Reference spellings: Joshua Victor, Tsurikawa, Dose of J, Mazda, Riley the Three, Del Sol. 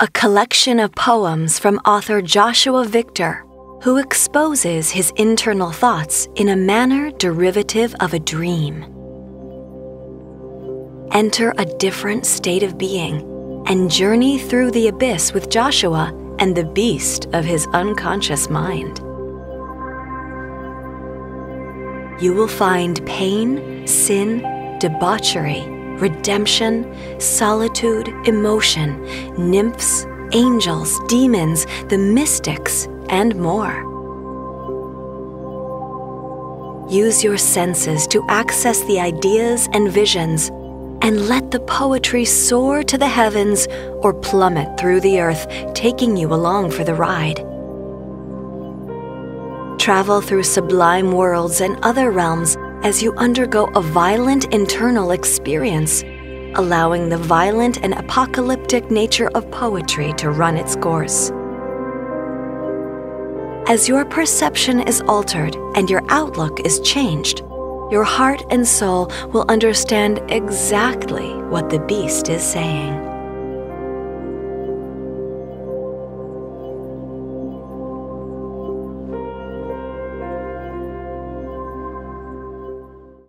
A collection of poems from author Joshua Victor, who exposes his internal thoughts in a manner derivative of a dream. Enter a different state of being and journey through the abyss with Joshua and the beast of his unconscious mind. You will find pain, sin, debauchery, redemption, solitude, emotion, nymphs, angels, demons, the mystics, and more. Use your senses to access the ideas and visions, and let the poetry soar to the heavens or plummet through the earth, taking you along for the ride. Travel through sublime worlds and other realms as you undergo a violent internal experience, allowing the violent and apocalyptic nature of poetry to run its course. As your perception is altered and your outlook is changed, your heart and soul will understand exactly what the beast is saying.